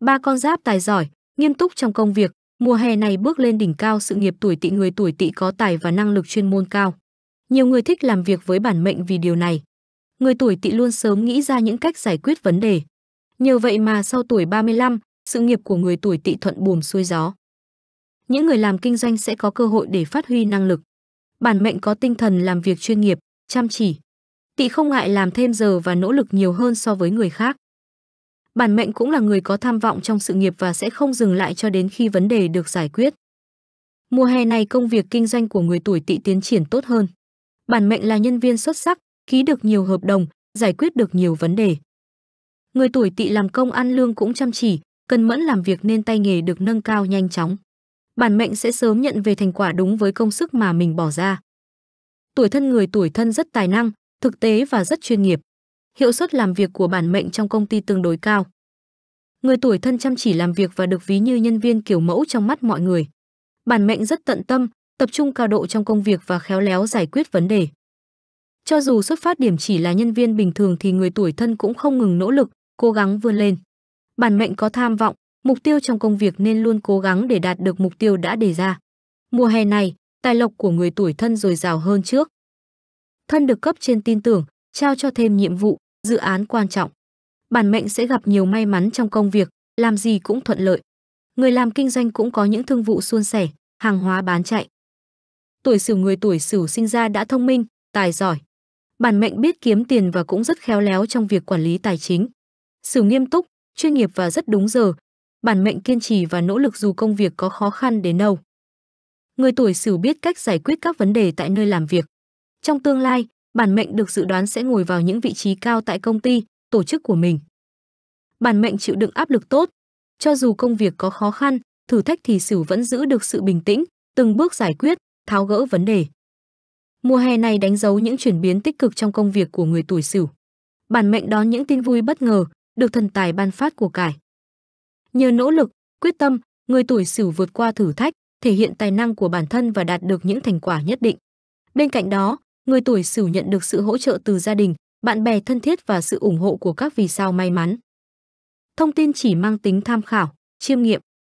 Ba con giáp tài giỏi, nghiêm túc trong công việc, mùa hè này bước lên đỉnh cao sự nghiệp tuổi Tỵ. Người tuổi Tỵ có tài và năng lực chuyên môn cao. Nhiều người thích làm việc với bản mệnh vì điều này. Người tuổi Tỵ luôn sớm nghĩ ra những cách giải quyết vấn đề. Nhờ vậy mà sau tuổi 35, sự nghiệp của người tuổi Tỵ thuận buồm xuôi gió. Những người làm kinh doanh sẽ có cơ hội để phát huy năng lực. Bản mệnh có tinh thần làm việc chuyên nghiệp, chăm chỉ. Tỵ không ngại làm thêm giờ và nỗ lực nhiều hơn so với người khác. Bản mệnh cũng là người có tham vọng trong sự nghiệp và sẽ không dừng lại cho đến khi vấn đề được giải quyết. Mùa hè này công việc kinh doanh của người tuổi Tỵ tiến triển tốt hơn. Bản mệnh là nhân viên xuất sắc, ký được nhiều hợp đồng, giải quyết được nhiều vấn đề. Người tuổi Tỵ làm công ăn lương cũng chăm chỉ, cần mẫn làm việc nên tay nghề được nâng cao nhanh chóng. Bản mệnh sẽ sớm nhận về thành quả đúng với công sức mà mình bỏ ra. Tuổi Thân. Người tuổi Thân rất tài năng, thực tế và rất chuyên nghiệp. Hiệu suất làm việc của bản mệnh trong công ty tương đối cao. Người tuổi Thân chăm chỉ làm việc và được ví như nhân viên kiểu mẫu trong mắt mọi người. Bản mệnh rất tận tâm, tập trung cao độ trong công việc và khéo léo giải quyết vấn đề. Cho dù xuất phát điểm chỉ là nhân viên bình thường thì người tuổi Thân cũng không ngừng nỗ lực, cố gắng vươn lên. Bản mệnh có tham vọng, mục tiêu trong công việc nên luôn cố gắng để đạt được mục tiêu đã đề ra. Mùa hè này, tài lộc của người tuổi Thân dồi dào hơn trước. Thân được cấp trên tin tưởng, trao cho thêm nhiệm vụ, dự án quan trọng. Bản mệnh sẽ gặp nhiều may mắn trong công việc, làm gì cũng thuận lợi. Người làm kinh doanh cũng có những thương vụ suôn sẻ, hàng hóa bán chạy. Tuổi Sửu. Người tuổi Sửu sinh ra đã thông minh, tài giỏi. Bản mệnh biết kiếm tiền và cũng rất khéo léo trong việc quản lý tài chính. Sửu nghiêm túc, chuyên nghiệp và rất đúng giờ. Bản mệnh kiên trì và nỗ lực dù công việc có khó khăn đến đâu. Người tuổi Sửu biết cách giải quyết các vấn đề tại nơi làm việc. Trong tương lai, bản mệnh được dự đoán sẽ ngồi vào những vị trí cao tại công ty, tổ chức của mình. Bản mệnh chịu đựng áp lực tốt. Cho dù công việc có khó khăn, thử thách thì Sửu vẫn giữ được sự bình tĩnh, từng bước giải quyết, tháo gỡ vấn đề. Mùa hè này đánh dấu những chuyển biến tích cực trong công việc của người tuổi Sửu. Bản mệnh đón những tin vui bất ngờ, được thần tài ban phát của cải. Nhờ nỗ lực, quyết tâm, người tuổi Sửu vượt qua thử thách, thể hiện tài năng của bản thân và đạt được những thành quả nhất định. Bên cạnh đó, người tuổi Sửu nhận được sự hỗ trợ từ gia đình, bạn bè thân thiết và sự ủng hộ của các vì sao may mắn. Thông tin chỉ mang tính tham khảo, chiêm nghiệm.